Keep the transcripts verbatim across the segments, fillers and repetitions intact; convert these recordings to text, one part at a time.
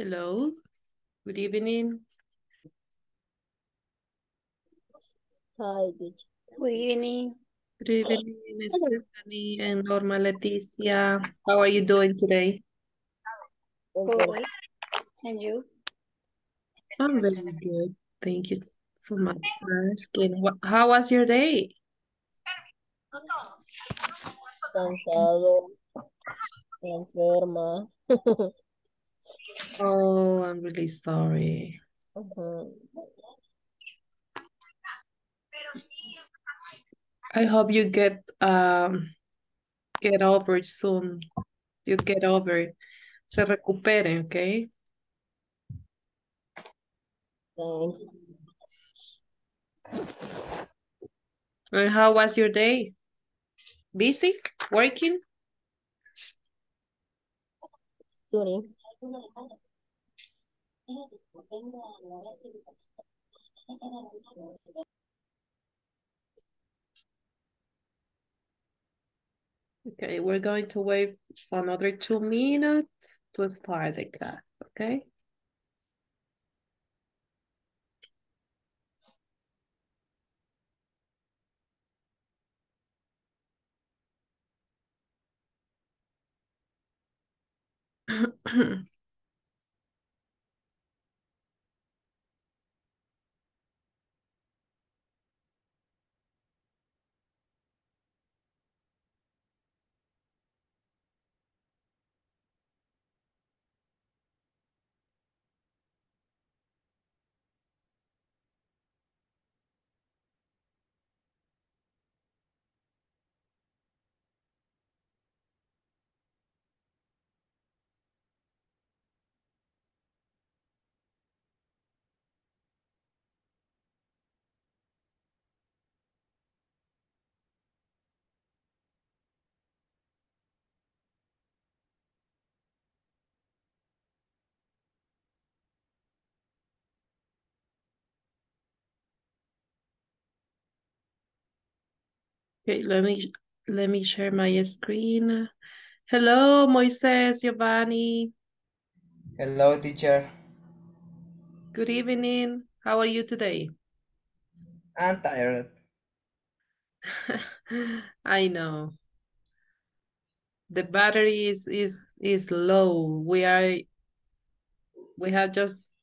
Hello, good evening. Hi, good evening. Good evening, Stephanie and Norma Leticia. How are you doing today? Good. And you? I'm very good. Thank you so much for asking. How was your day? Cansado. Enferma. Oh, I'm really sorry. Uh-huh. I hope you get um get over it soon. You get over it. Se recupere, okay? Thanks. And how was your day? Busy? Working? Studying. Okay, we're going to wait for another two minutes to start the class, okay? Okay, let me let me share my screen. Hello, Moises Giovanni. Hello, teacher. Good evening. How are you today? I'm tired. I know. The battery is is is low. We are we have just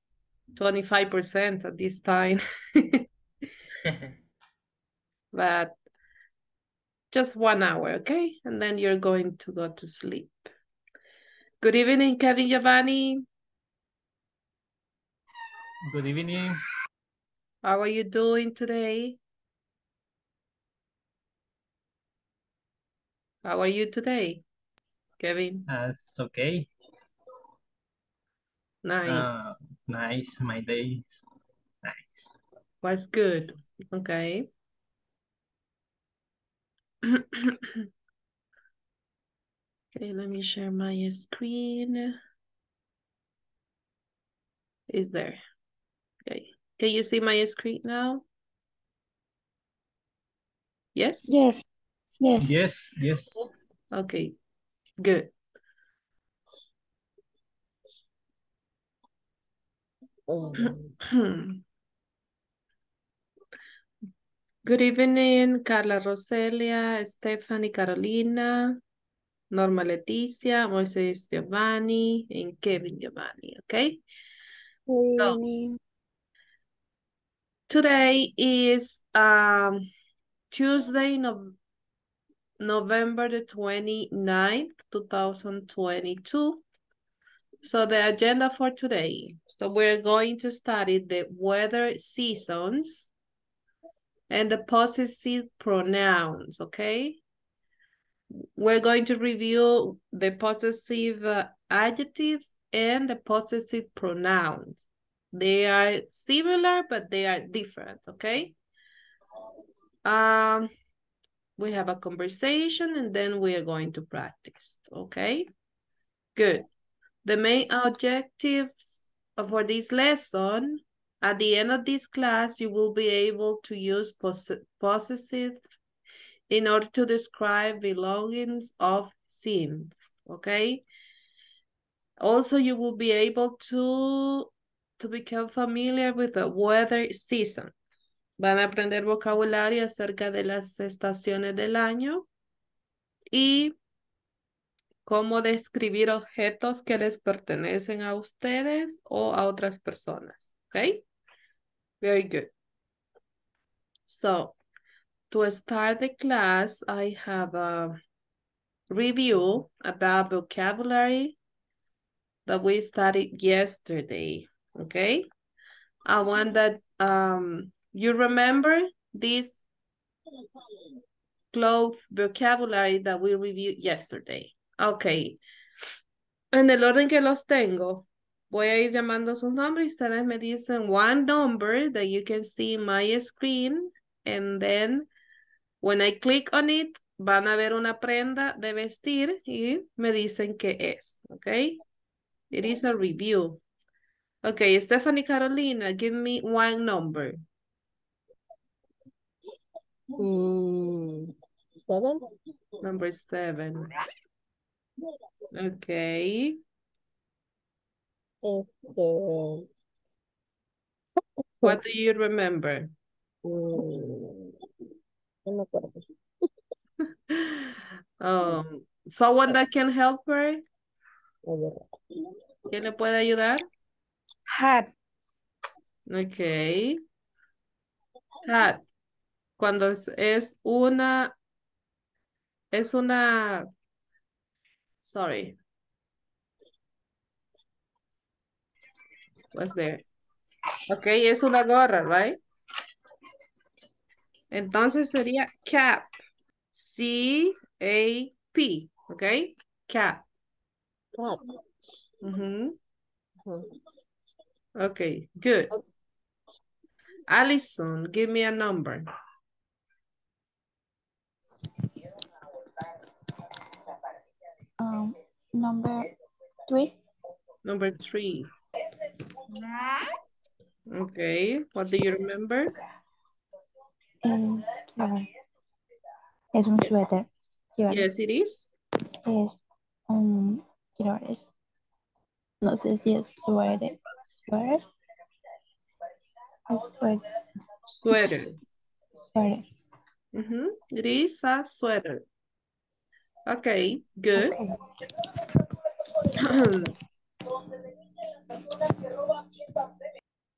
twenty-five percent at this time. But just one hour, okay? And then you're going to go to sleep. Good evening, Kevin Giovanni. Good evening. How are you doing today? How are you today, Kevin? That's okay. Nice. Uh, nice, my day is nice. That's good, okay. Okay, let me share my screen. Is there? Okay. Can you see my screen now? Yes? Yes. Yes. Yes. Yes. Okay. Good. Um. Good evening, Carla Roselia, Stephanie Carolina, Norma Leticia, Moises Giovanni, and Kevin Giovanni, okay? Good evening. So, today is um, Tuesday, no November the twenty-ninth, two thousand twenty-two. So the agenda for today. So we're going to study the weather seasons and the possessive pronouns, okay? We're going to review the possessive uh, adjectives and the possessive pronouns. They are similar, but they are different, okay? Um, we have a conversation and then we are going to practice, okay? Good. The main objectives for this lesson. At the end of this class, you will be able to use poss possessive in order to describe belongings of scenes, okay? Also, you will be able to, to become familiar with the weather season. Van a aprender vocabulario acerca de las estaciones del año y cómo describir objetos que les pertenecen a ustedes o a otras personas. Okay? Very good. So, to start the class, I have a review about vocabulary that we studied yesterday. Okay? I want that um, you remember this clothes vocabulary that we reviewed yesterday. Okay. En el orden que los tengo, voy a ir llamando sus nombres y ustedes me dicen one number that you can see in my screen. And then when I click on it, van a ver una prenda de vestir y me dicen qué es. Okay. It is a review. Okay, Stephanie Carolina, give me one number. Mm, seven? Number seven. Okay. Este... What do you remember? Mm, no me acuerdo. um, someone that can help her? ¿Quién le puede ayudar? Hat. Okay. Hat. Cuando es una... Es una... Sorry. What's there? Okay, es una gorra, right? Entonces sería cap. C A P. Okay? Cap. Cap. Mm-hmm. Mm-hmm. Okay, good. Allison, give me a number. Um, number three. Number three. Okay, what do you remember? It's, uh, it's un sweater. Yes, it is. It's um, es. No sé si es suéter. Sweater. Sweater. Sweater. Sweater. Mm-hmm. It is a sweater. Okay, good. Okay.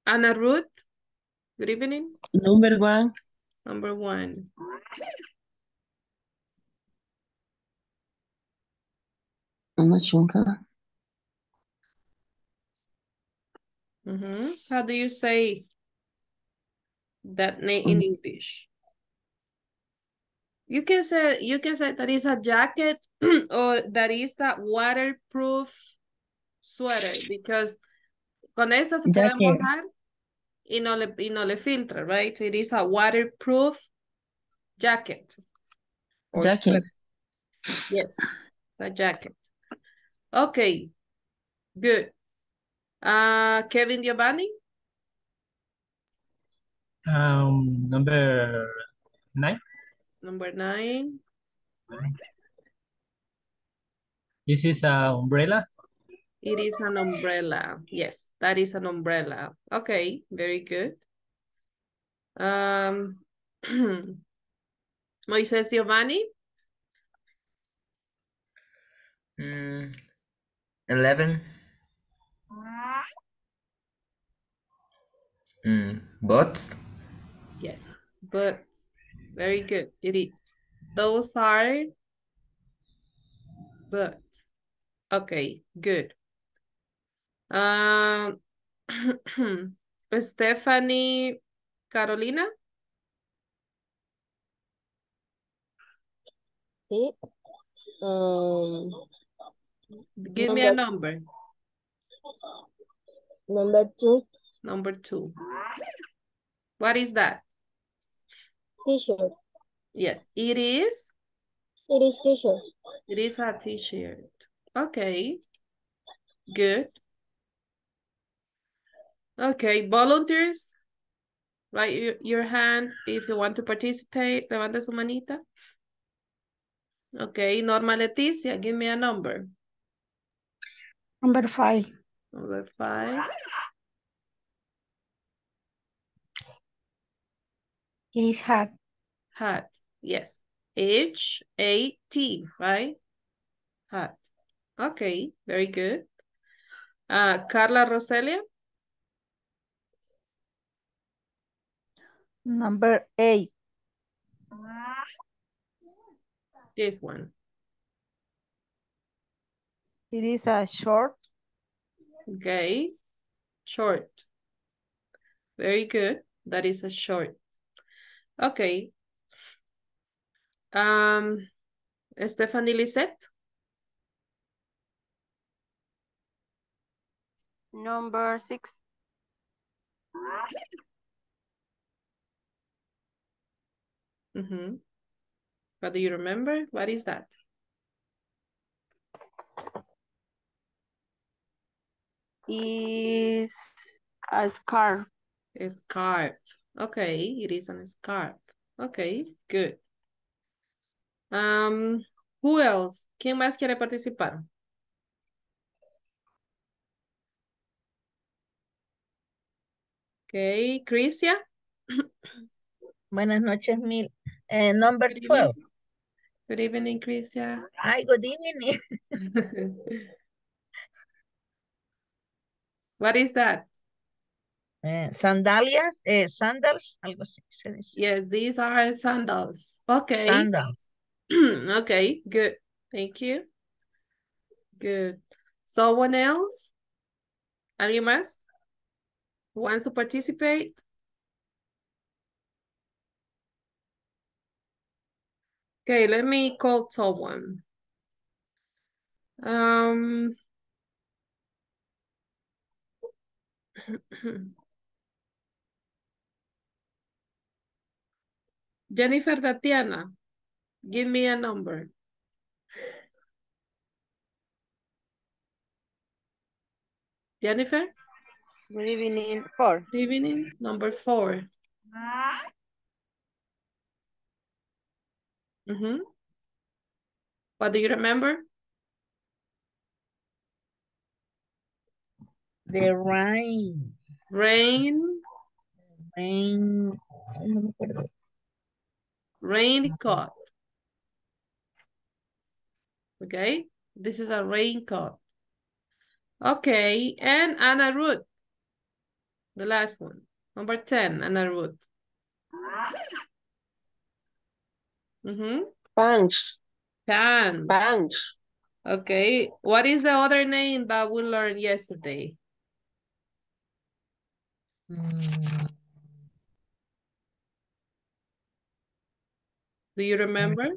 Anna Ruth, good evening. Number one. Number one. I'm not sure. Mm-hmm. How do you say that name in English? You can say you can say that is a jacket or that is a waterproof sweater because con esta se puede mojar y no le y no le filtra, right? So it is a waterproof jacket. Jacket. Sweater. Yes, a jacket. Okay, good. Uh, Kevin Giovanni? Um, number nine. Number nine. This is an umbrella. It is an umbrella. Yes, that is an umbrella. Okay, very good. Um, Moises Giovanni? Mm, eleven. Mm, boots. Yes, boots. Very good. It is. Those are boots. Okay, good. Um, Stephanie Carolina. Sí. Um, Give number, me a number. Number two. Number two. What is that? T-shirt. Yes, it is. It is t-shirt. It is a t-shirt. Okay, good. Okay, volunteers, write your, your hand if you want to participate. Levanta su manita. Okay, Norma Leticia, give me a number. Number five. Number five. It is hat. Hat, yes. H A T, right? Hat. Okay, very good. Uh, Carla Roselia. Number eight. This one. It is a short. Okay. Short. Very good. That is a short. Okay. Um, Stephanie Lisette. Number six. Mm-hmm. What do you remember? What is that? Is a scarf. A scarf. Okay, it is a scarf. Okay, good. Um, who else? ¿Quién más quiere participar? Okay, Crisia. Buenas noches, Mil. Uh, number twelve. Good evening, Crisia. Hi, good evening. What is that? Uh, sandalias, uh, sandals, algo así se dice. Yes, these are sandals. Okay. Sandals. Okay, good. Thank you. Good. Someone else? Alguien más? Who wants to participate? Okay, let me call someone. Um. Jennifer Tatiana, give me a number. Jennifer? Good evening, four. Good evening, number four. Mm-hmm. What do you remember? The rain. Rain. Rain. Raincoat. Okay. This is a raincoat. Okay. And Anna Ruth. The last one. Number ten, Anna Ruth. Mm-hmm. Punch. Punch. Punch. Okay. What is the other name that we learned yesterday? Do you remember?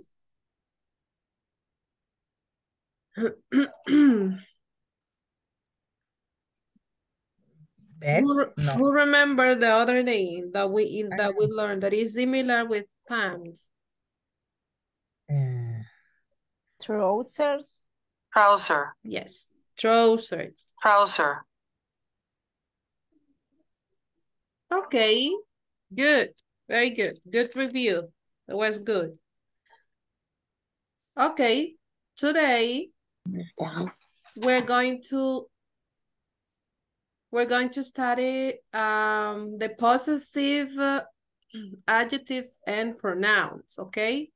who, no. who remember the other name that we in, that we learned that is similar with pants? Uh, trousers. Trouser. Yes, trousers. Trouser. Okay, good, very good, good review, it was good. Okay, today we're going to, we're going to study um, the possessive uh, adjectives and pronouns, okay?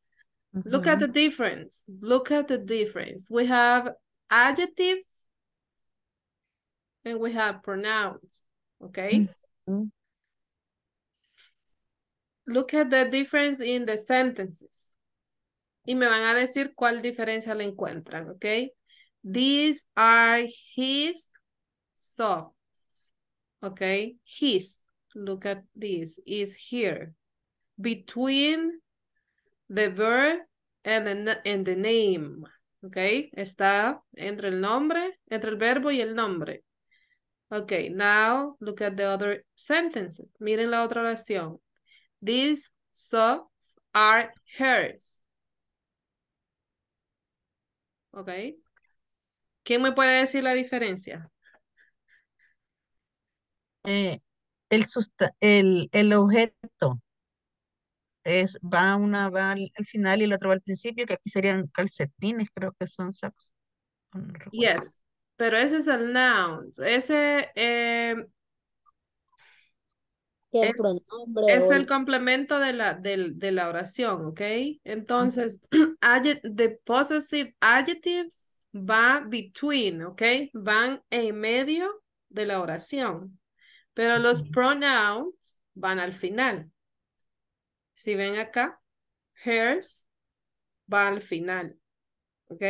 Mm-hmm. Look at the difference, look at the difference. We have adjectives and we have pronouns, okay? Mm-hmm. Look at the difference in the sentences. Y me van a decir cuál diferencia le encuentran, okay? These are his socks, okay? His, look at this, is here. Between the verb and the, and the name, okay? Está entre el nombre, entre el verbo y el nombre. Okay, now look at the other sentences. Miren la otra oración. These socks are hers. Okay. ¿Quién me puede decir la diferencia? Eh, el, el, el objeto es, va una va al, al final y el otro va al principio, que aquí serían calcetines, creo que son socks. No, yes, Pero ese es el noun. Ese eh, es, es el complemento de la, de, de la oración, ¿ok? Entonces, uh-huh. The possessive adjectives va between, ¿ok? Van en medio de la oración. Pero los uh-huh. pronouns van al final. Si ven acá, hers va al final, ¿ok?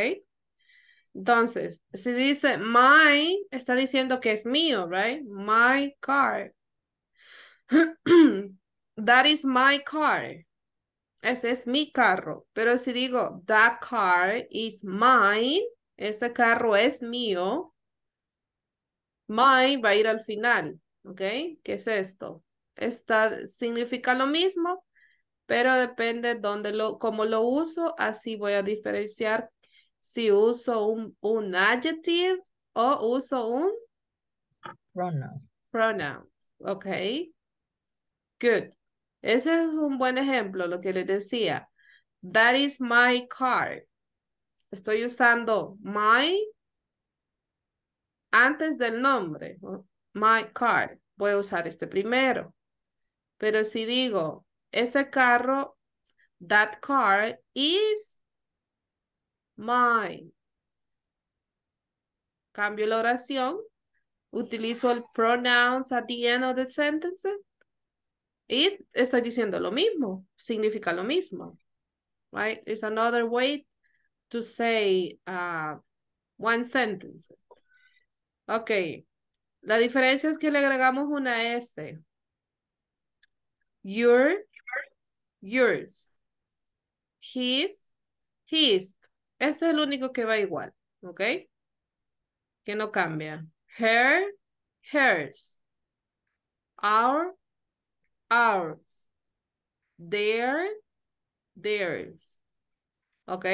Entonces, si dice my, está diciendo que es mío, right? My car. That is my car. Ese es mi carro. Pero si digo that car is mine, ese carro es mío, mine va a ir al final, ¿ok? ¿Qué es esto? Esta significa lo mismo, pero depende dónde lo, cómo lo uso, así voy a diferenciar si uso un, un adjective o uso un pronoun. Pronoun. Ok. Good. Ese es un buen ejemplo, lo que les decía. That is my car. Estoy usando my antes del nombre. My car. Voy a usar este primero. Pero si digo, ese carro, that car is mine. Cambio la oración. Utilizo el pronouns at the end of the sentence. Y estoy diciendo lo mismo. Significa lo mismo. Right? It's another way to say uh, one sentence. Ok. La diferencia es que le agregamos una S. Your, yours. His, his. Este es el único que va igual, ¿ok? Que no cambia. Her, hers. Our, ours. Their, theirs. ¿Ok?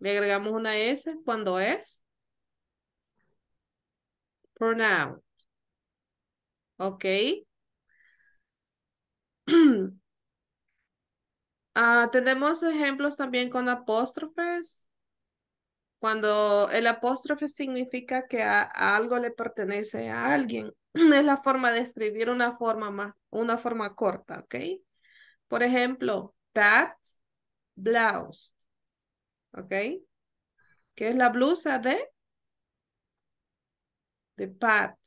Le agregamos una S cuando es pronoun. ¿Ok? uh, tenemos ejemplos también con apóstrofes. Cuando el apóstrofe significa que a, a algo le pertenece a alguien. Es la forma de escribir una forma más, una forma corta, ¿ok? Por ejemplo, that blouse, ¿ok? Que es la blusa de, de Pat,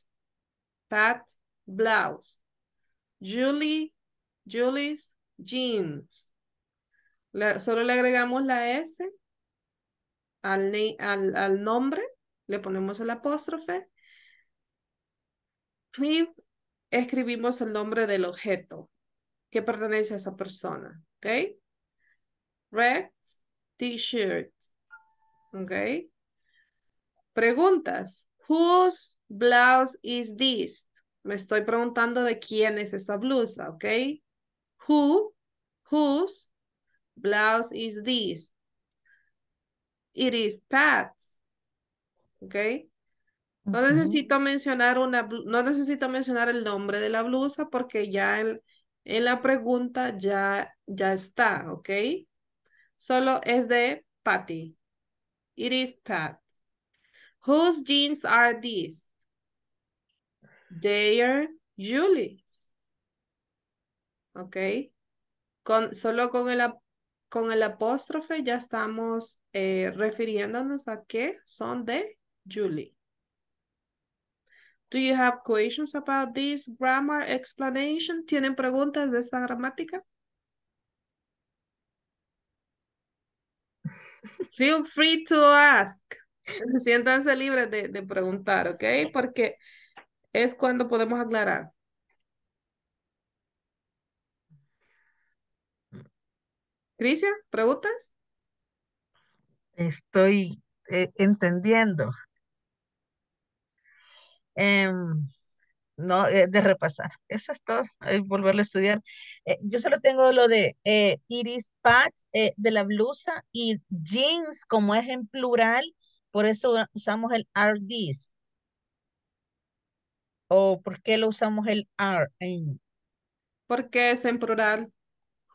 Pat blouse. Julie, Julie's jeans. La, solo le agregamos la S. Al, al, al nombre, le ponemos el apóstrofe y escribimos el nombre del objeto que pertenece a esa persona, ¿ok? Red t-shirt, ¿ok? Preguntas. Whose blouse is this? Me estoy preguntando de quién es esa blusa, ¿ok? Who, whose blouse is this? It is Pat's, ¿ok? No uh-huh. necesito mencionar una, no necesito mencionar el nombre de la blusa porque ya el, en la pregunta ya, ya está, ¿ok? Solo es de Patty. It is Pat. Whose jeans are these? They are Julie's, ¿ok? Con, solo con el Con el apóstrofe ya estamos eh, refiriéndonos a que son de Julie. Do you have questions about this grammar explanation? ¿Tienen preguntas de esta gramática? Feel free to ask. Siéntanse libres de, de preguntar, ¿ok? Porque es cuando podemos aclarar. Crisia, ¿preguntas? Estoy eh, entendiendo. Eh, no, eh, de repasar. Eso es todo. Eh, volverlo a estudiar. Eh, yo solo tengo lo de eh, Iris Patch, eh, de la blusa, y jeans, como es en plural, por eso usamos el are these. ¿O por qué lo usamos el are? En... Porque es en plural.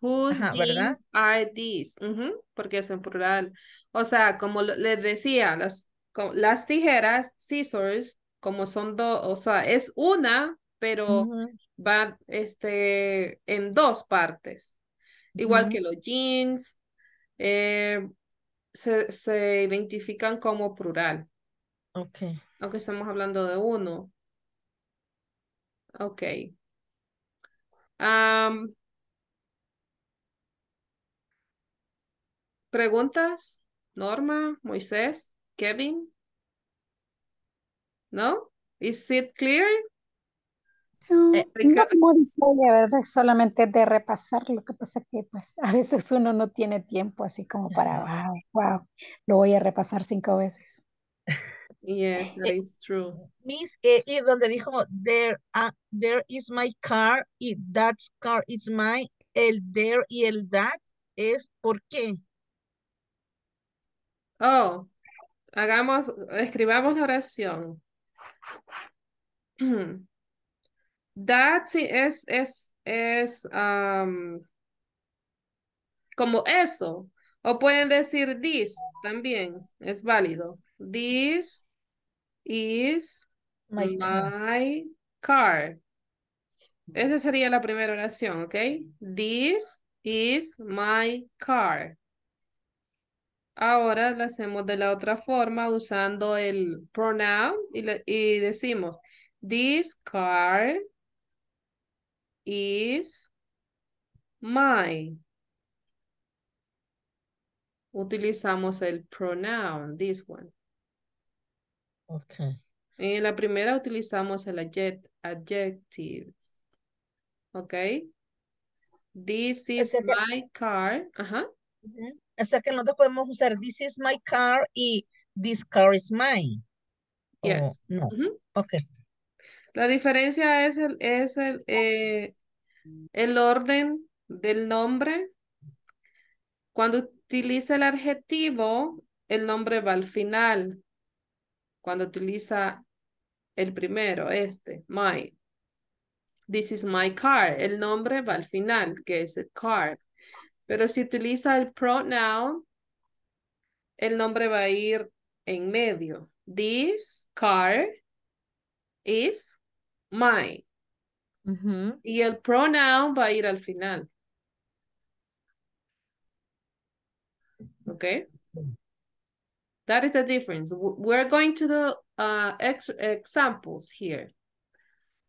Whose Ajá, jeans are these? Uh-huh, porque es en plural. O sea, como le decía, las, las tijeras, scissors, como son dos, o sea, es una, pero uh-huh. va este, en dos partes. Igual uh-huh. que los jeans, eh, se, se identifican como plural. Ok. Aunque estamos hablando de uno. Ok. Um, ¿Preguntas? Norma, Moisés, Kevin. ¿No? ¿Is it clear? No, no como dice ella, ¿verdad? Solamente de repasar, lo que pasa que pues a veces uno no tiene tiempo así como para, wow, wow, lo voy a repasar cinco veces. Yes, that is true. Miss, eh, y donde dijo, there, uh, there is my car, y that car is mine, el there y el that es por qué. Oh, hagamos, escribamos la oración. That sí es, es, es um, como eso. O pueden decir this también, es válido. This is my, my car. car. Esa sería la primera oración, ¿ok? This is my car. Ahora la hacemos de la otra forma usando el pronoun y, le, y decimos this car is my. Utilizamos el pronoun, this one. Okay. En la primera utilizamos el adject, adjectives. Okay. This is o sea, my que... car. Ajá. Uh-huh. O sea que nosotros podemos usar this is my car y this car is mine. Yes. Oh, no. Uh-huh. Okay. La diferencia es el, es el, eh, el orden del nombre. Cuando utiliza el adjetivo, el nombre va al final. Cuando utiliza el primero, este, my. This is my car. El nombre va al final, que es el car. Pero si utiliza el pronoun, el nombre va a ir en medio. This car is mine. Uh-huh. Y el pronoun va a ir al final. Okay, that is the difference. We're going to do uh, ex examples here.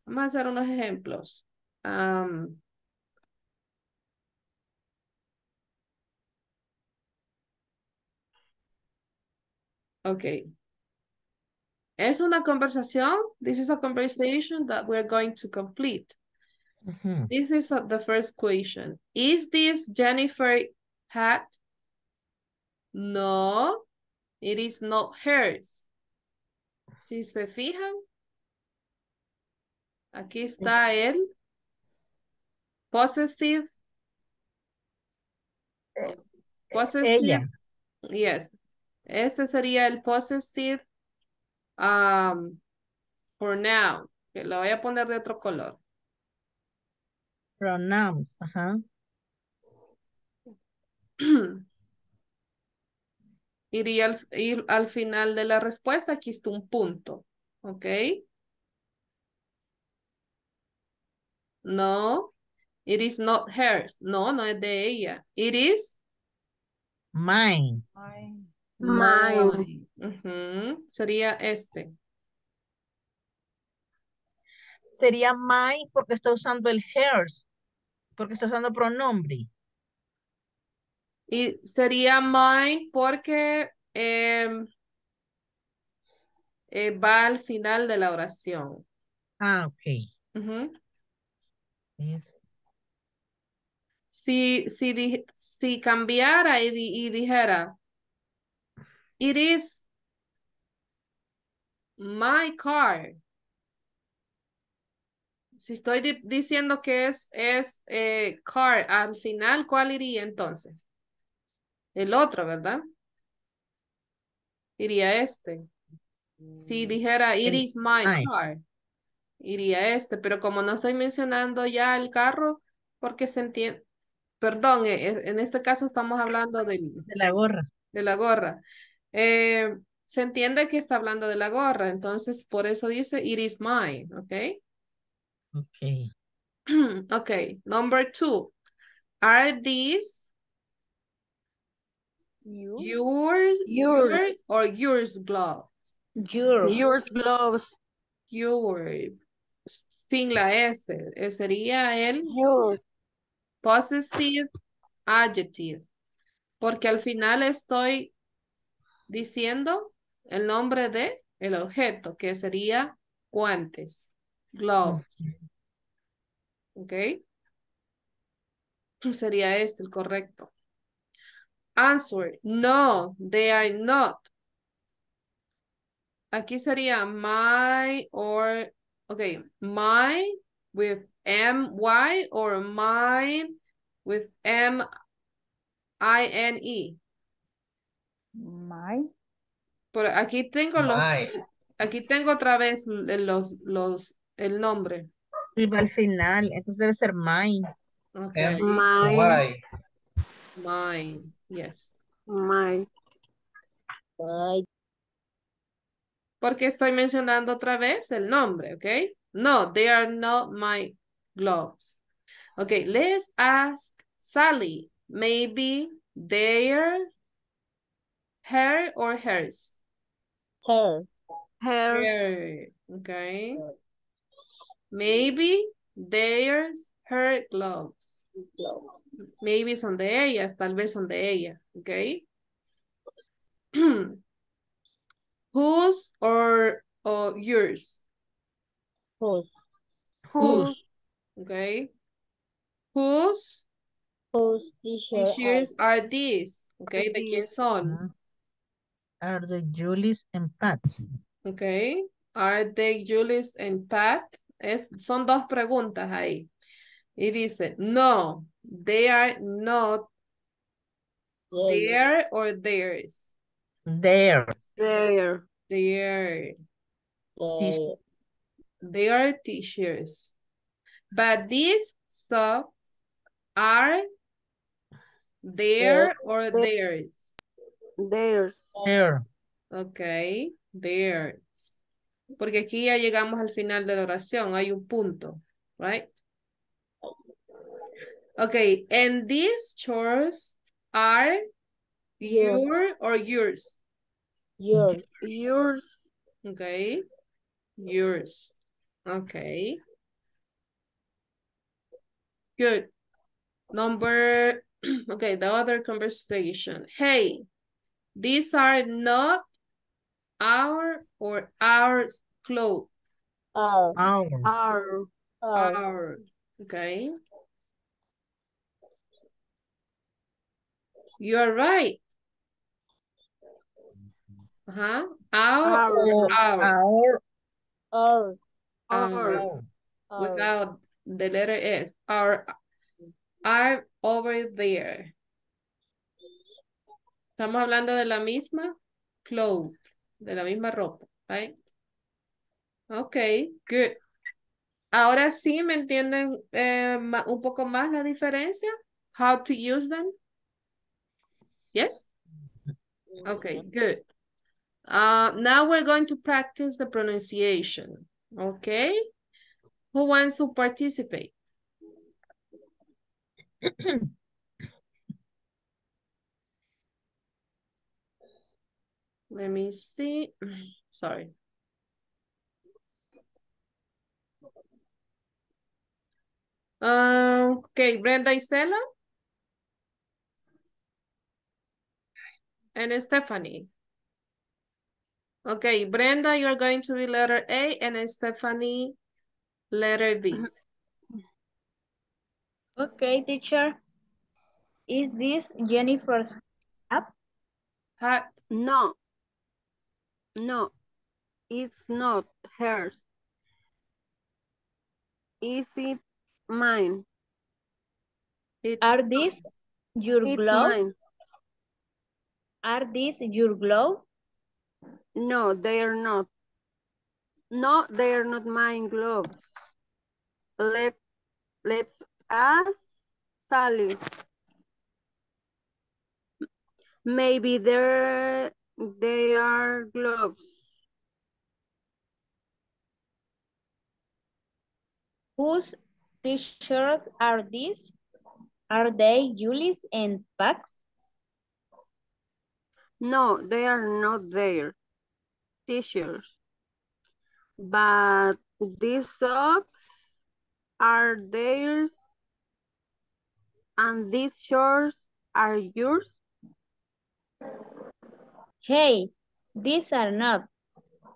Vamos a hacer unos ejemplos. Um, okay. Es una conversación. This is a conversation that we're going to complete. Mm-hmm. This is uh, the first question. Is this Jennifer's hat? No, it is not hers. Si se fijan, aquí está el possessive. Possessive. Ella. Yes. Este sería el possessive um, pronoun. Que lo voy a poner de otro color. Pronouns, ajá. Uh-huh. Iría al, ir al final de la respuesta. Aquí está un punto. ¿Ok? No. It is not hers. No, no es de ella. It is mine. Mine. Mine. Uh-huh. Sería este. Sería mine porque está usando el hers. Porque está usando pronombre. Y sería mine porque eh, eh, va al final de la oración. Ah, ok. Uh-huh. Yes. Si, si, di, si cambiara y, di, y dijera, it is my car. Si estoy di, diciendo que es, es eh, car, al final, ¿cuál iría entonces? El otro, ¿verdad? Iría este. Si dijera, it is my car, iría este. Pero como no estoy mencionando ya el carro, porque se entiende... Perdón, en este caso estamos hablando de... De la gorra. De la gorra. Eh, se entiende que está hablando de la gorra, entonces por eso dice it is mine, ¿ok? Ok. Okay, number two. Are these you? yours, yours, yours or yours gloves? Yours. Yours gloves. Yours. Sin la S. Sería el yours. Possessive adjective. Porque al final estoy diciendo el nombre de el objeto, que sería guantes. Gloves. Ok. Sería este el correcto. Answer. No, they are not. Aquí sería my or, ok, my with M Y or mine with M I N E. My. Por aquí tengo los, aquí tengo otra vez los, los, el nombre. Al final, entonces debe ser mine. Okay. Mine. Mine. Yes. Mine. Porque estoy mencionando otra vez el nombre, ¿ok? No, they are not my gloves. Ok, let's ask Sally. Maybe their, her or hers? Her. Her. Her. Okay. Maybe theirs, her gloves. Maybe son de ellas, tal vez son de ella, okay? Whose or, or yours? Whose. Whose. Okay. Whose? Whose t-shirts are these? Okay, ¿de quién son? Are the Julie's and Pat? Okay. Are they Julie's and Pat? Es, son dos preguntas ahí. Y dice, no, they are not their or theirs. Their. Their. Their. They are t-shirts. But these socks are their or theirs. Theirs. Their. Okay, theirs. Porque aquí ya llegamos al final de la oración. Hay un punto, right? Okay, and these chores are yours. Your or yours? Yours. Yours. Okay. Yours. Okay. Good. Number, okay, the other conversation. Hey, these are not our or ours clothes. Our. Our. Our. Our. Okay. You are right. Uh-huh. Our, our or our. Our. Our. Our. Our. Our. Without the letter S. Our. Are over there. Estamos hablando de la misma clothes. De la misma ropa, right? Ok, good. Ahora sí me entienden eh, un poco más la diferencia. How to use them? Yes? Ok, good. Uh, now we're going to practice the pronunciation. Ok? Who wants to participate? Let me see. Sorry. Uh, okay, Brenda Isela. And Stephanie. Okay, Brenda, you're going to be letter A and Stephanie, letter B. Okay, teacher. Is this Jennifer's hat? Hat. No. No, it's not hers. Is it mine? It's Are these your gloves? Are these your gloves? No, they are not. No, they are not mine gloves. Let, let's ask Sally. Maybe they're They are gloves. Whose t-shirts are these? Are they Julie's and Pac's? No, they are not their t-shirts. But these socks are theirs and these shorts are yours. Hey, these are not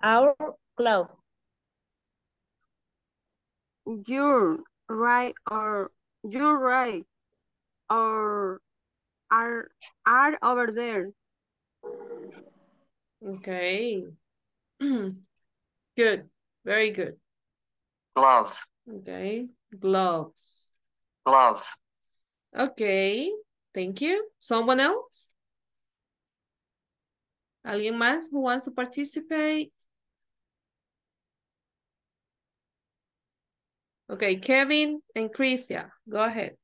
our clothes. You're right, or you're right, or are are over there. Okay. Good. Very good. Gloves. Okay. Gloves. Gloves. Okay. Thank you. Someone else? Alguien más who wants to participate? Okay, Kevin and Crisia, go ahead.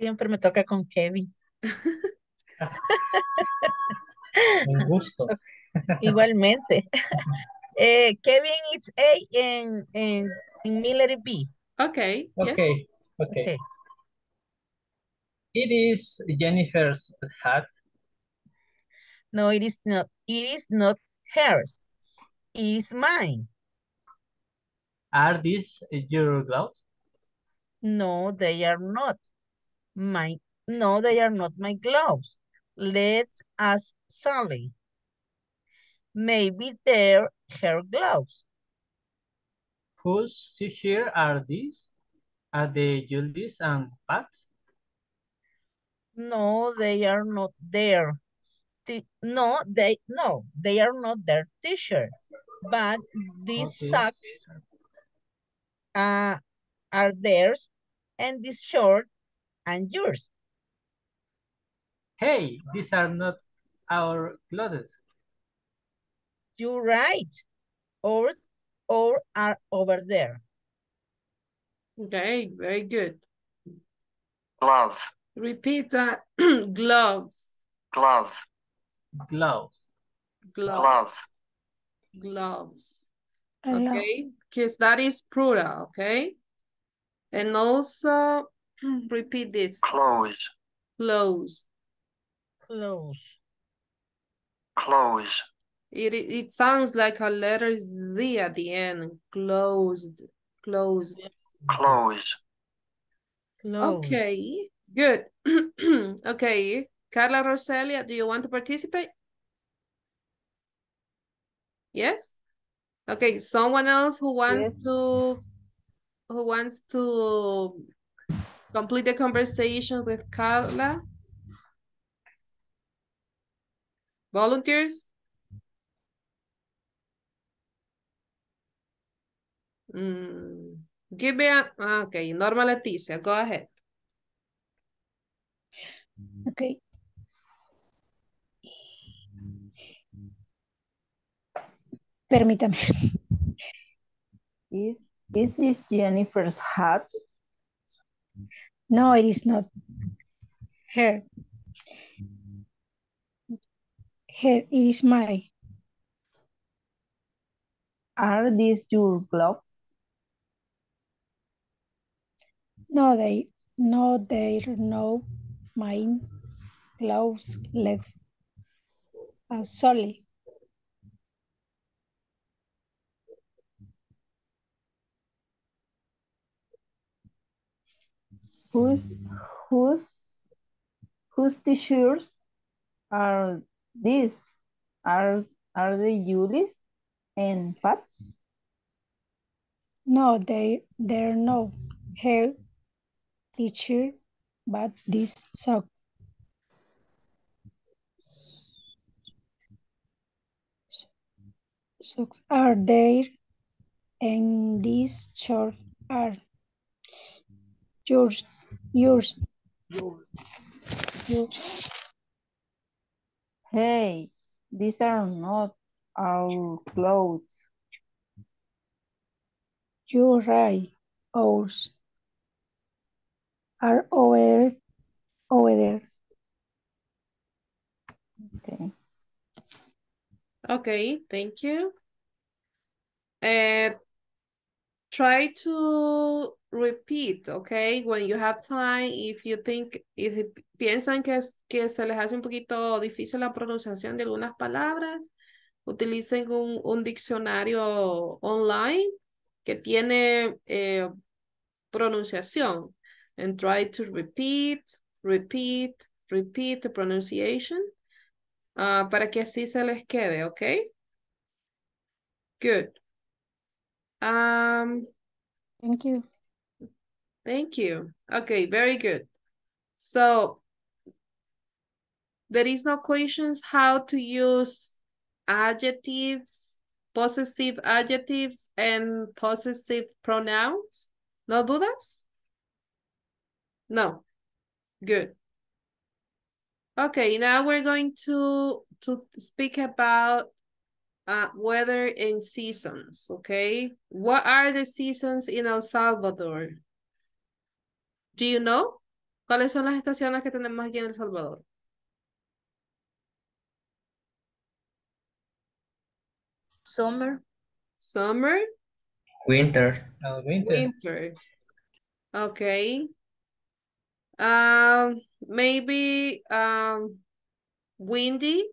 Siempre me toca con Kevin. Un gusto. Igualmente. eh, Kevin, it's A and, and, and Miller B. Okay. Okay. Yes. Okay. It is Jennifer's hat. No, it is not. It is not hers. It is mine. Are these your gloves? No, they are not. My no, they are not my gloves. Let's ask Sally. Maybe they're her gloves. Whose t-shirt are these? Are they Julie's and Pat's? No, they are not there. No, they no, they are not their t-shirt. But these okay. socks uh, are theirs, and this short and yours. Hey, these are not our clothes. You're right. Or, or are over there. Okay, very good. Gloves. Repeat that. Gloves. Gloves. Gloves. Gloves. Gloves. Okay, because that is plural, okay? And also, repeat this. Clothes. Clothes. Clothes. Clothes. It, it, it sounds like a letter Z at the end. Closed. Closed. Closed. Closed. Okay, good. Okay. Carla Roselia, do you want to participate? Yes? Okay, someone else who wants yes. to who wants to complete the conversation with Carla? Volunteers? Mm, give me a okay, Norma Leticia, go ahead. Okay. Permítame. Is, is this Jennifer's hat? No, it is not. Her. Her, it is mine. Are these your gloves? No, they, no, they no, mine. Gloves, legs. Uh, sorry. Whose whose whose t-shirts are these? Are are they Julie's and Pat's? No, they they're no her t-shirt, but these socks. Socks are there, and these shorts are yours. Yours. Yours. Hey, these are not our clothes. You're right. Ours are over, over there. Okay. Okay, thank you. And try to repeat, okay, when you have time. If you think, if piensan que, es, que se les hace un poquito difícil la pronunciación de algunas palabras, utilicen un, un diccionario online que tiene eh, pronunciación. And try to repeat, repeat, repeat the pronunciation uh, para que así se les quede, okay? Good. Um, thank you. Thank you. Okay, very good. So, there is no questions how to use adjectives, possessive adjectives, and possessive pronouns. ¿No dudas? No. Good. Okay, now we're going to, to speak about uh, weather and seasons, okay? What are the seasons in El Salvador? Do you know? ¿Cuáles son las estaciones que tenemos aquí en El Salvador? Summer. Summer. Winter. Uh, winter. Winter. Okay. Um, maybe um, windy.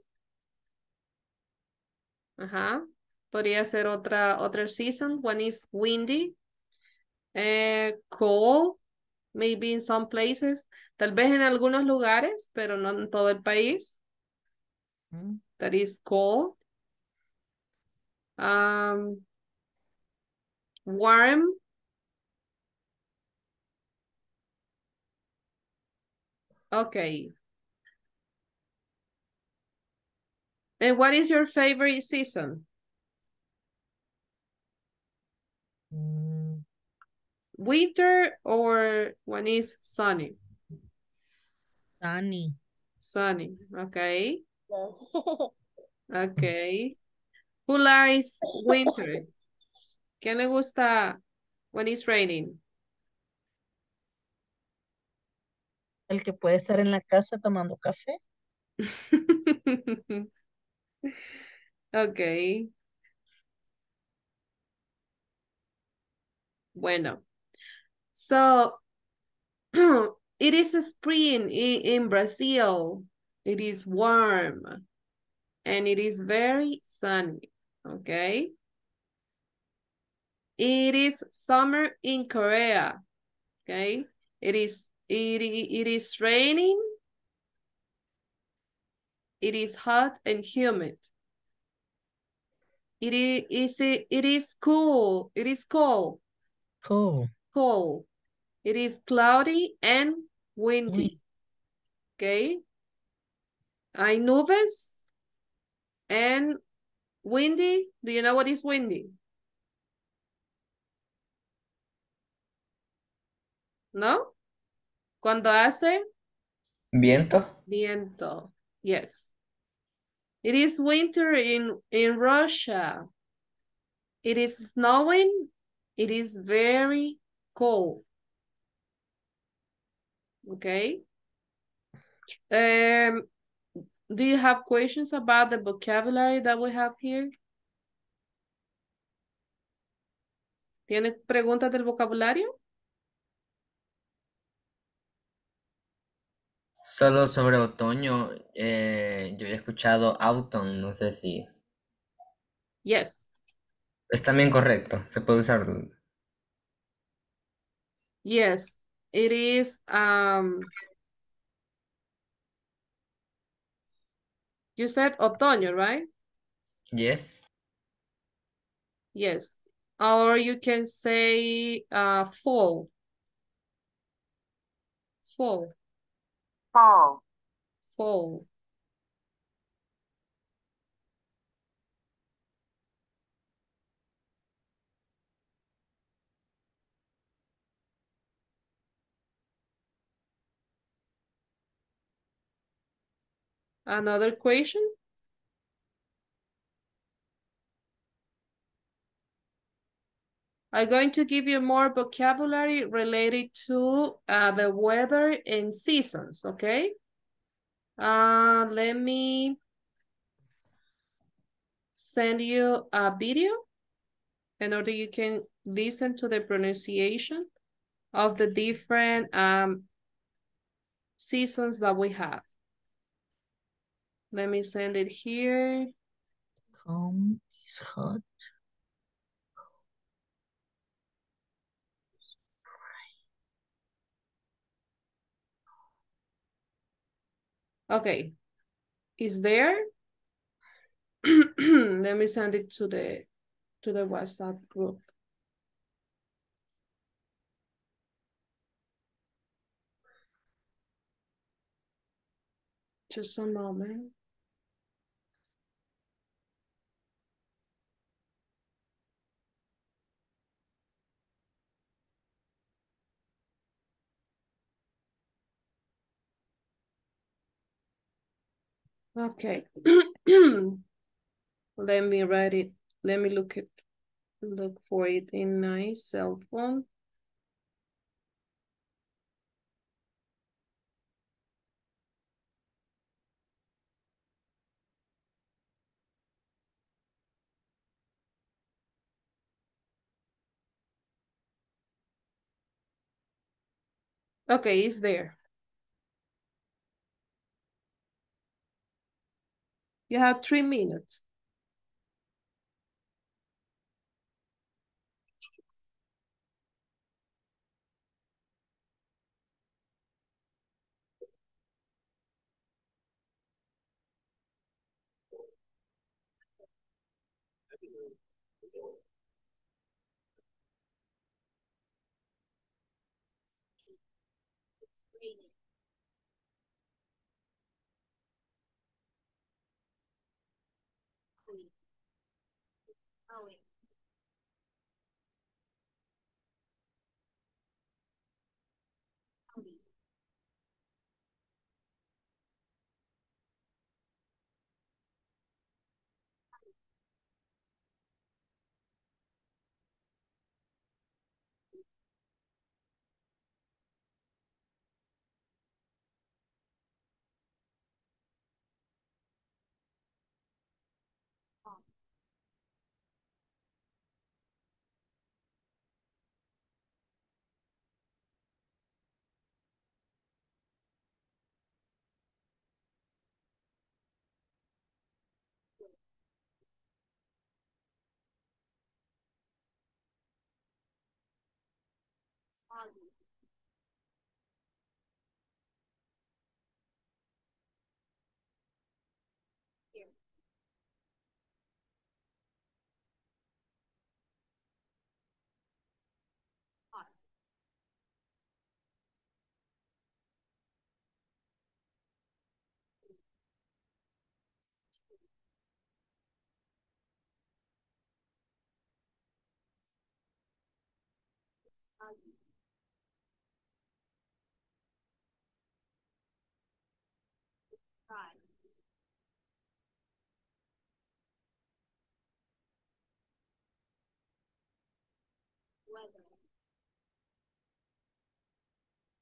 Ajá. Podría ser otra otra season. One is windy. Eh, cold. Maybe in some places. Tal vez en algunos lugares, pero no en todo el país. Mm. That is cold. Um, warm. Okay. And what is your favorite season? Mm. Winter or when is sunny? Sunny. Sunny. Okay. Okay. Who likes winter? ¿Quién le gusta when it's raining? El que puede estar en la casa tomando café. Okay. Bueno. So, it is a spring in, in Brazil. It is warm. And it is very sunny. Okay. It is summer in Korea. Okay. It is It, it is raining. It is hot and humid. It is it, it is cool. It is cold. Cool. Cold. It is cloudy and windy. Mm. Okay. Hay nubes and windy. Do you know what is windy? No? Cuando hace viento. Viento. Yes. It is winter in, in Russia. It is snowing. It is very cold. Okay. Um, do you have questions about the vocabulary that we have here? ¿Tiene preguntas del vocabulario? Solo sobre otoño, eh, yo he escuchado autumn, no sé si... Yes. Es también correcto, se puede usar. Yes, it is... Um, you said otoño, right? Yes. Yes, or you can say uh, fall. Fall. Fall. Fall. Another question? I'm going to give you more vocabulary related to uh, the weather and seasons, okay? Uh, let me send you a video in order you can listen to the pronunciation of the different um, seasons that we have. Let me send it here. Home is hot. Okay, is there? Let me send it to the to the WhatsApp group. Just a moment. Okay. Let me write it. Let me look it look for it in my cell phone. Okay, it's there. You have three minutes.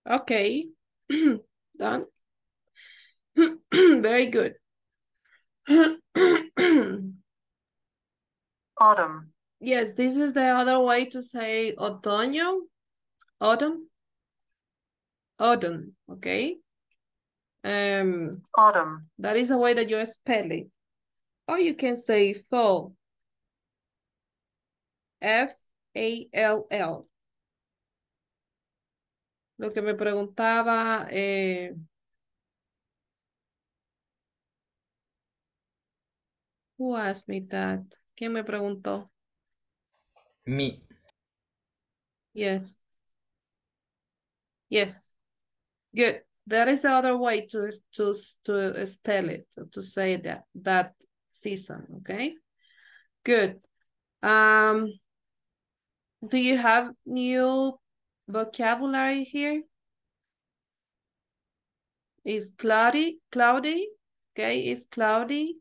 Okay, done. Very good. Autumn. Yes, this is the other way to say otoño. Autumn. Autumn, okay. Um, autumn. That is a way that you spell it. Or you can say fall. F A L L. Lo que me preguntaba eh, who asked me that? ¿Quién me preguntó? Me. Yes. Yes. Good. That is the other way to to to spell it, to say that that season. Okay. Good. Um. Do you have new vocabulary here? It's cloudy, cloudy, okay, it's cloudy.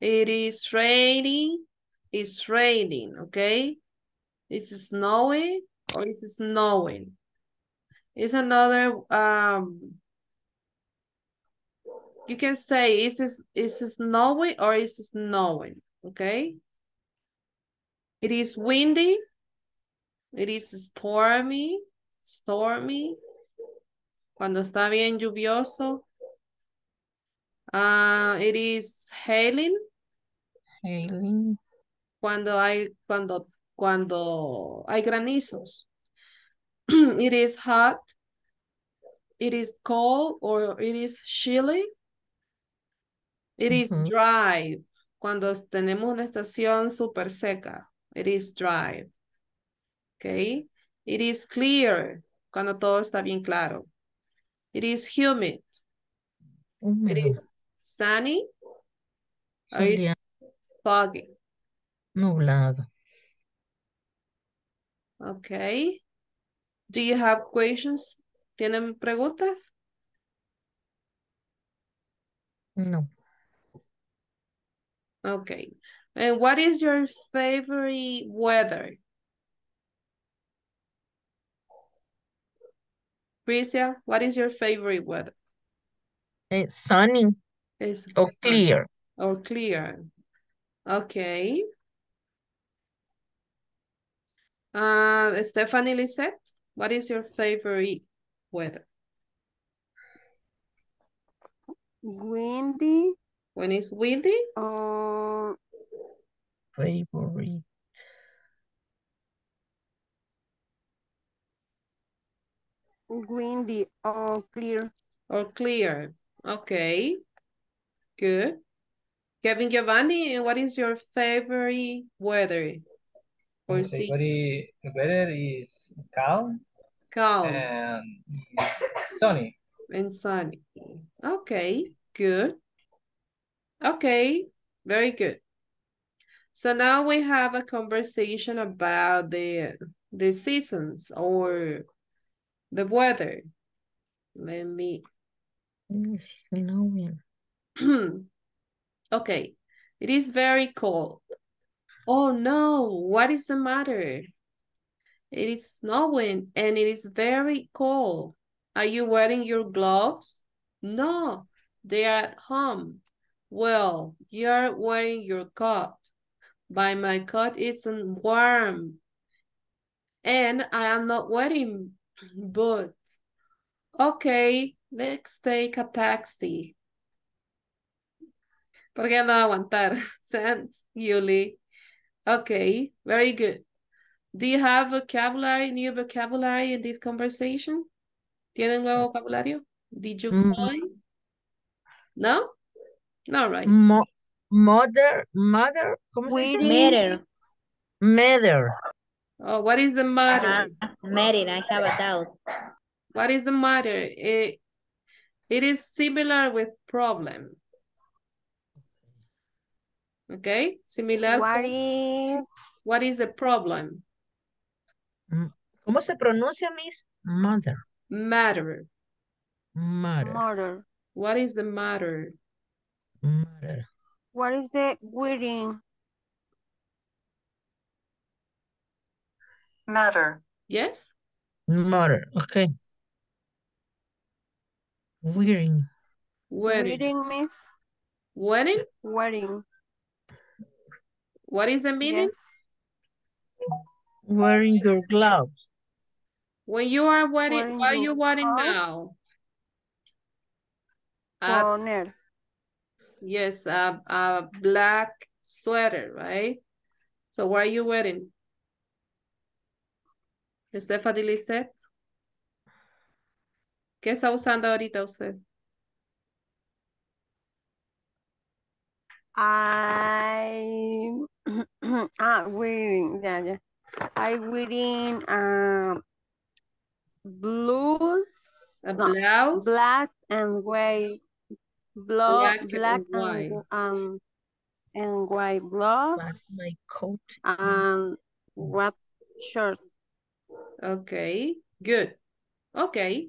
It is raining, it's raining, okay? It's snowing or it's snowing. It's another, um, you can say it's, it's snowing or it's snowing, okay? It is windy, it is stormy, stormy, cuando está bien lluvioso. Uh, it is hailing. Hailing. Cuando hay, cuando, cuando hay granizos. It is hot. It is cold or it is chilly. It is mm-hmm. dry. Cuando tenemos una estación super seca. It is dry. Okay. It is clear. Cuando todo está bien claro. It is humid. Mm-hmm. It is sunny. Or it is foggy. Nublado. Okay. Do you have questions? ¿Tienen preguntas? No. Okay. And what is your favorite weather? Crisia, what is your favorite weather? It's sunny. It's or sunny. Clear. Or clear. Okay. Uh, Stephanie Lisette, what is your favorite weather? Windy. When it's windy? Uh, favorite. Windy or clear. Or clear. Okay. Good. Kevin Giovanni, what is your favorite weather? My favorite weather is calm. Calm. And sunny. And sunny. Okay, good. Okay, very good. So now we have a conversation about the, the seasons or the weather. Let me... No. Okay, it is very cold. Oh no, what is the matter? It is snowing and it is very cold. Are you wearing your gloves? No, they are at home. Well, you are wearing your coat. But my coat isn't warm. And I am not wearing boots. Okay, let's take a taxi. Porque no aguantar. Sense, Yuli. Okay, very good. Do you have vocabulary, new vocabulary in this conversation? ¿Tienen nuevo vocabulario? Did you find? Mm. No? No, right. Mo mother, mother, ¿cómo se dice? Matter. Oh, what is the matter? Uh, matter, I have a doubt. What is the matter? It, it is similar with problem. Okay, similar. What is what is the problem? ¿Cómo se pronuncia, Miss? Mother. Matter. Matter. Matter. What is the matter? Matter. What is the wedding? Matter. Yes. Matter. Okay. Wedding. Wedding. Wedding, Miss. Wedding. Wedding. What is the meaning? Yes. Wearing your gloves. When you are wearing, wearing what are you wearing now? A, yes, a, a black sweater, right? So what are you wearing? Stephanie Lisette? ¿Qué está usando ahorita usted? I... ah, wearing, yeah, yeah. I'm wearing um, blues, a blouse, black and white, black, black, black and, white. And um, and white blouse, my coat, and white shirt. Okay, good. Okay,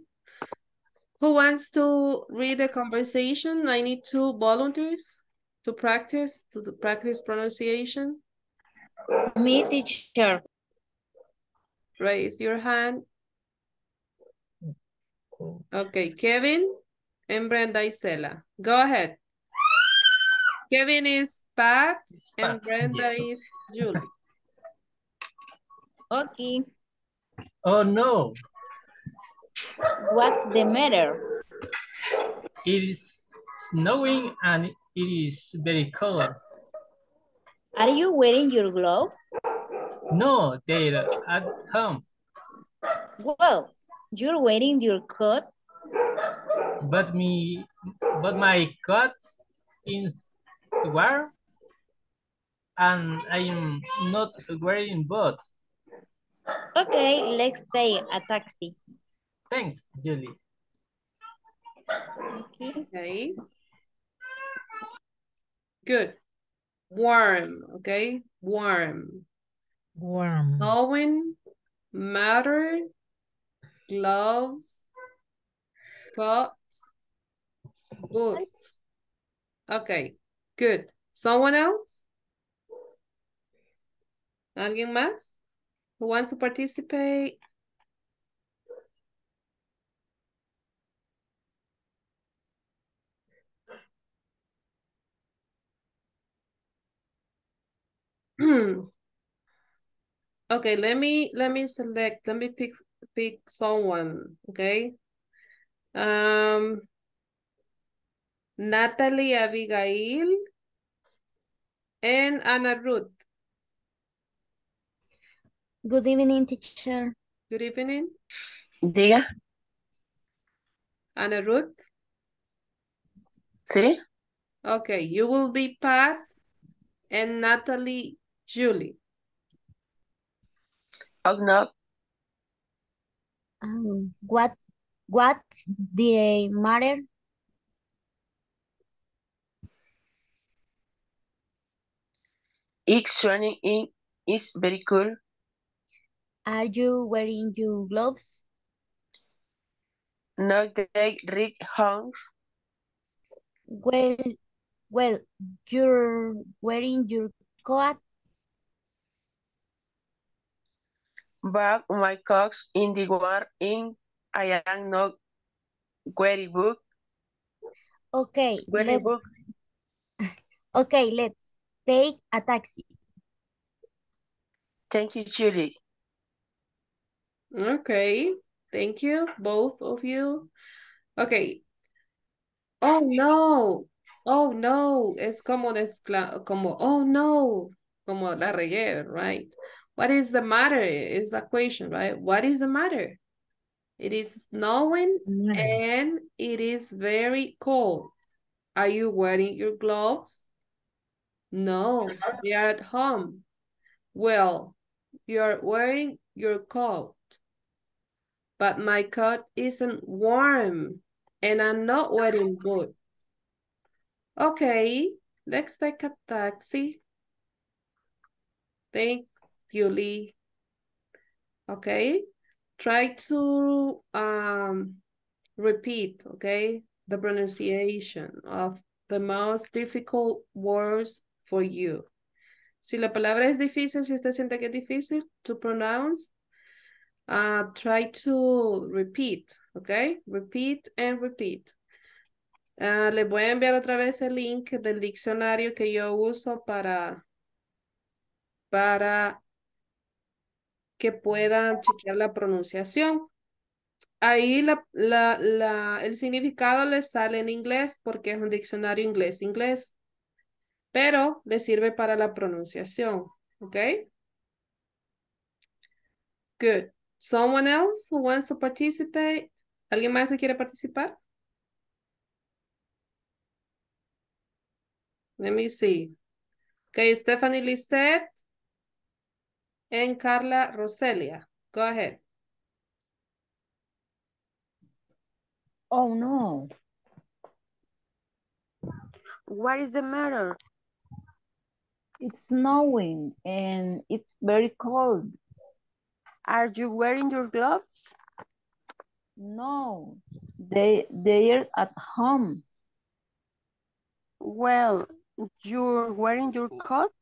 who wants to read the conversation? I need two volunteers. To practice, to practice pronunciation? Me, teacher. Raise your hand. Okay, Kevin and Brenda Isela. Go ahead. Kevin is Pat, it's and Pat. Brenda yeah. is Julie. Okay. Oh no. What's the matter? It is snowing and it is very cold. Are you wearing your glove? No, they're at home. Well, you're wearing your coat. But me, but my coat is warm, and I'm not wearing boots. Okay, let's take a taxi. Thanks, Julie. Okay. Good. Warm, okay? Warm. Warm. Owen, matter, gloves, coat, boots. Okay, good. Someone else? Alguien más? Who wants to participate? Okay, let me let me select, let me pick pick someone, okay? Um Natalie Abigail and Anna Ruth. Good evening, teacher. Good evening. Diga. Anna Ruth. Sí. Okay, you will be Pat and Natalie Julie. Oh no. Um, what what's the matter? It's raining in is very cool. Are you wearing your gloves? No, they read home. Well, well, you're wearing your coat. But my coat in the war in I am not wearing book. Okay. Wearing book. Okay, let's take a taxi. Thank you, Julie. Okay, thank you, both of you. Okay. Oh no, oh no, es como, como oh no, como la regué, right? What is the matter? Is a question, right? What is the matter? It is snowing mm-hmm. and it is very cold. Are you wearing your gloves? No, they are at home. Well, you are wearing your coat. But my coat isn't warm and I'm not wearing boots. Okay, let's take a taxi. Thank you, Lee. Okay, try to um, repeat, okay, the pronunciation of the most difficult words for you. Si la palabra es difícil, si usted siente que es difícil to pronounce, Uh, try to repeat, okay? Repeat and repeat. Uh, les voy a enviar otra vez el link del diccionario que yo uso para, para que puedan chequear la pronunciación. Ahí la, la, la, el significado les sale en inglés porque es un diccionario inglés-inglés, pero les sirve para la pronunciación, okay? Good. Someone else who wants to participate? ¿Alguien más que quiere participar? Let me see. Okay, Stephanie Lisette and Carla Roselia. Go ahead. Oh, no. What is the matter? It's snowing and it's very cold. Are you wearing your gloves? No, they, they're at home. Well, you're wearing your coat?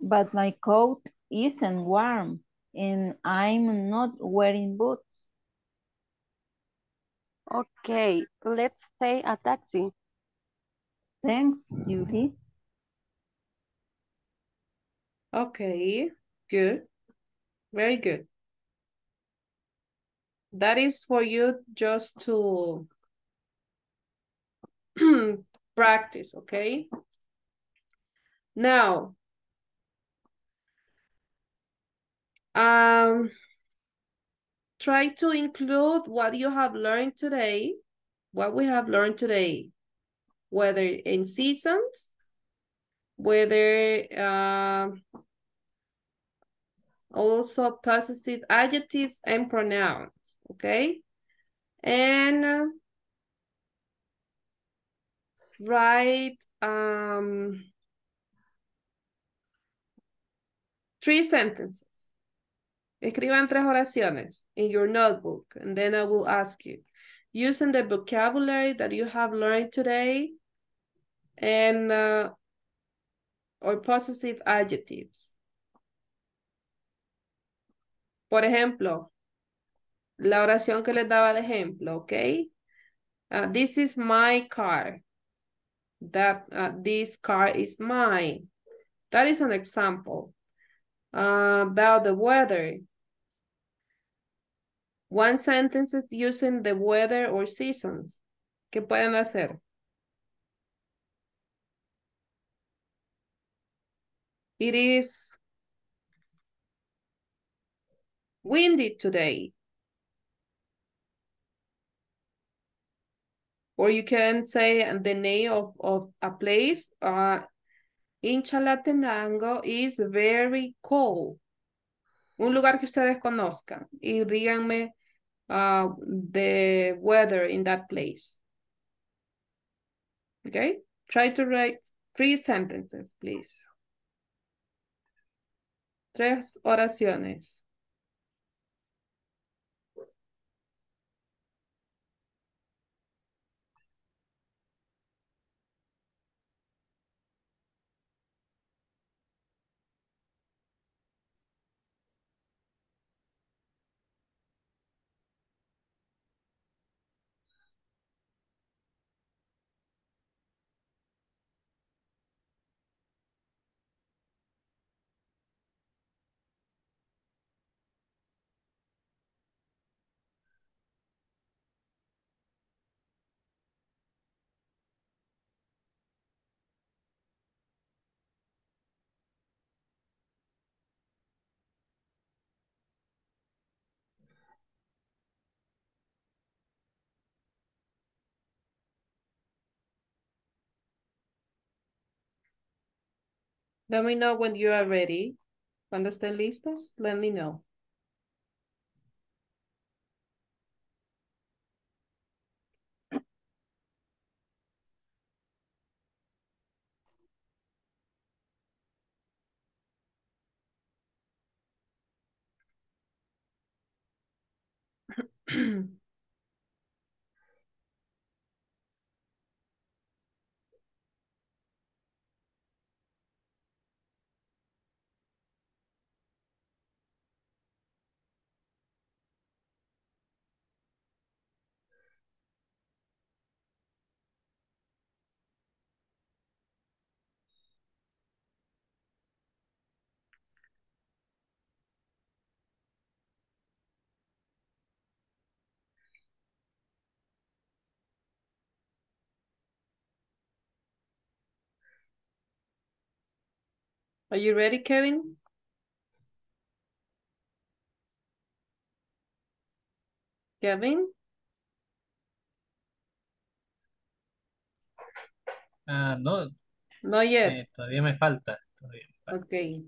But my coat isn't warm and I'm not wearing boots. Okay, let's take a taxi. Thanks, Judy. Okay, good. Very good. That is for you just to practice, okay? Now, um, try to include what you have learned today, what we have learned today, whether in seasons, whether uh, also possessive adjectives and pronouns, okay? And uh, write um, three sentences. Escriban tres oraciones in your notebook, and then I will ask you, using the vocabulary that you have learned today, and uh, or possessive adjectives. Por ejemplo, la oración que les daba de ejemplo, okay? Uh, this is my car. That uh, this car is mine. That is an example. Uh, about the weather. One sentence is using the weather or seasons. ¿Qué pueden hacer? It is windy today. Or you can say the name of, of a place. Uh, in Chalatenango is very cold. Un lugar que ustedes conozcan. Y díganme, Uh, the weather in that place. Okay, try to write three sentences, please. Tres oraciones. Let me know when you are ready. Cuando estén listos, let me know. Are you ready, Kevin? Kevin? Uh, no. Not yet. Eh, todavía me falta. Todavía me falta. Okay.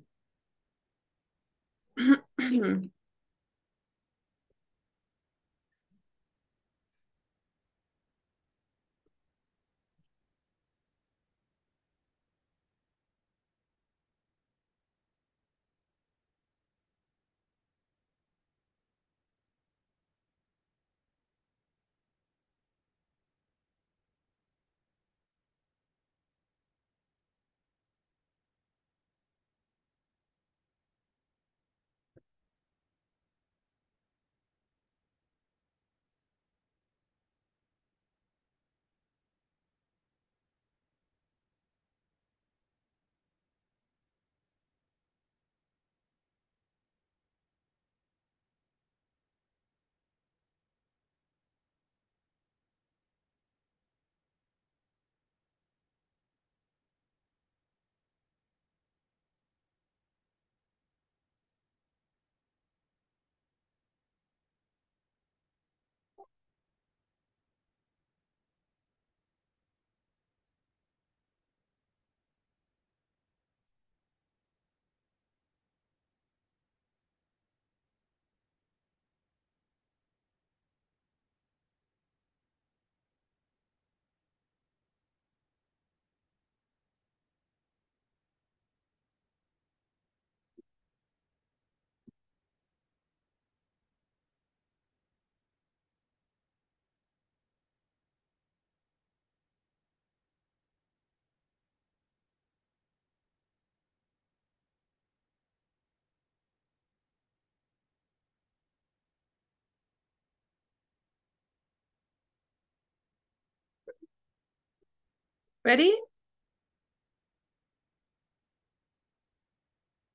Ready?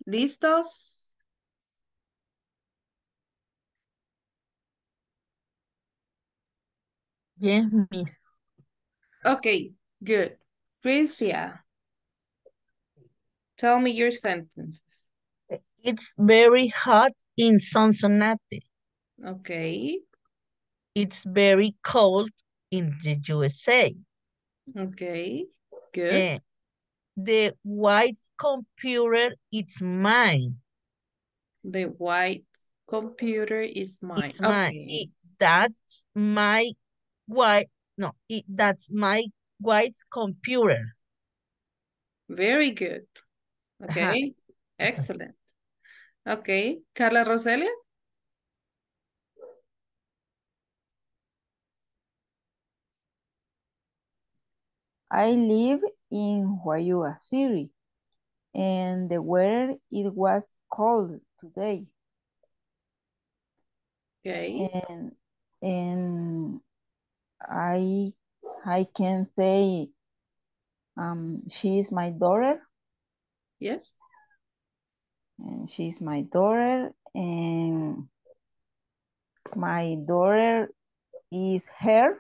Listos? Yes, miss. Okay, good. Crisia, tell me your sentences. It's very hot in Sonsonate. Okay. It's very cold in the U S A. Okay, good. And the white computer is mine. The white computer is mine. It's okay. Mine. It, that's my white, no, it, that's my white computer. Very good. Okay, uh-huh. Excellent. Okay, Carla Roselia? I live in Huayua Suri, and the weather, it was cold today. Okay. And, and I, I can say um, she is my daughter. Yes. And she is my daughter, and my daughter is her.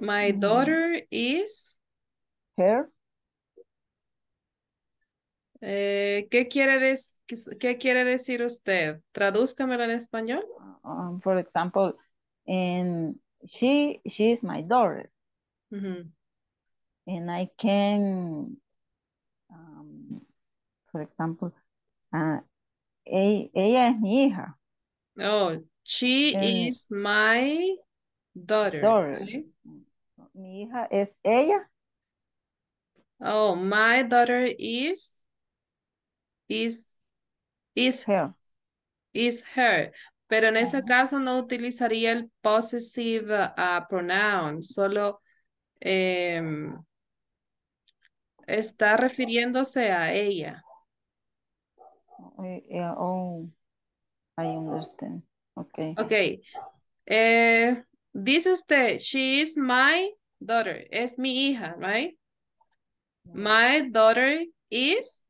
My daughter is... Her. Eh, ¿qué, quiere de ¿Qué quiere decir usted? Tradúzcamelo en español. Um, for example, and she, she is my daughter. Mm-hmm. And I can, um, for example, uh, ella es mi hija. Oh, she and is my daughter. daughter. Okay. Mi hija es ella. Oh, my daughter is, is, is her. Is her. Pero en ese caso no utilizaría el possessive uh, pronoun. Solo eh, está refiriéndose a ella. Oh, I understand. Okay. Okay. Eh, dice usted, she is my daughter. Es mi hija, right? My daughter is?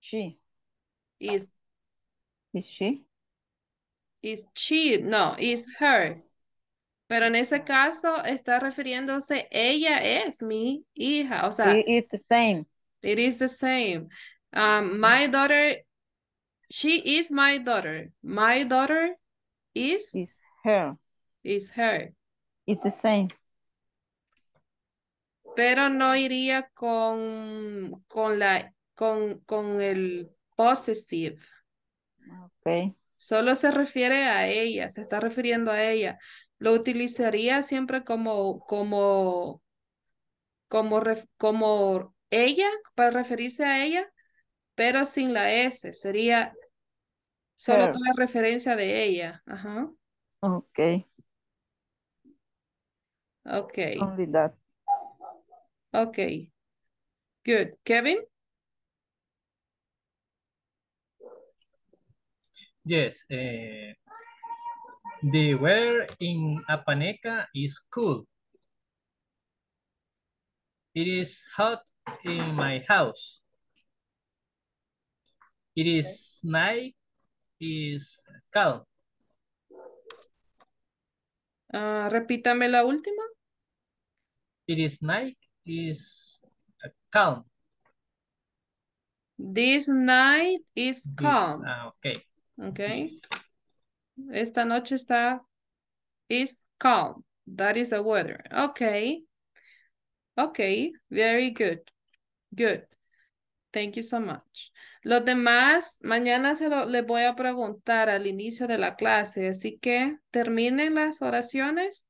She. Is. Is she? Is she, no, is her. Pero en ese caso está refiriéndose, ella es mi hija. O sea, it is the same. It is the same. Um, my daughter, she is my daughter. My daughter is? Is her. Is her. It's the same. Pero no iría con, con, la, con, con el possessive. Okay. Solo se refiere a ella, se está refiriendo a ella. Lo utilizaría siempre como, como, como, como ella, para referirse a ella, pero sin la S. Sería solo her. Con la referencia de ella. Ajá. Okay. Okay. Only that. Okay, good. Kevin? Yes, uh, the weather in Apaneca is cool. It is hot in my house. It is night, is calm. Uh, repítame la última. It is night. Is calm. This night is calm. This, ah, okay. Okay. This. Esta noche está is calm. That is the weather. Okay. Okay. Very good. Good. Thank you so much. Los demás, mañana se lo, les voy a preguntar al inicio de la clase. Así que terminen las oraciones.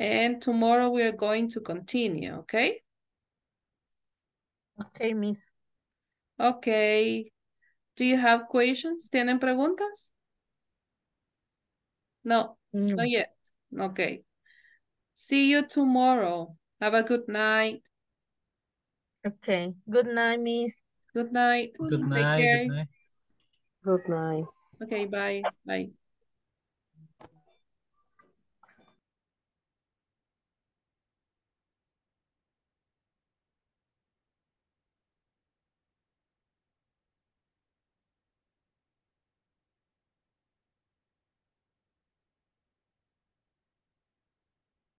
And tomorrow we are going to continue, okay? Okay, miss. Okay. Do you have questions? ¿Tienen preguntas? No, mm. Not yet. Okay. See you tomorrow. Have a good night. Okay. Good night, miss. Good night. Good night. Take care. Good night. Good night. Okay, bye. Bye.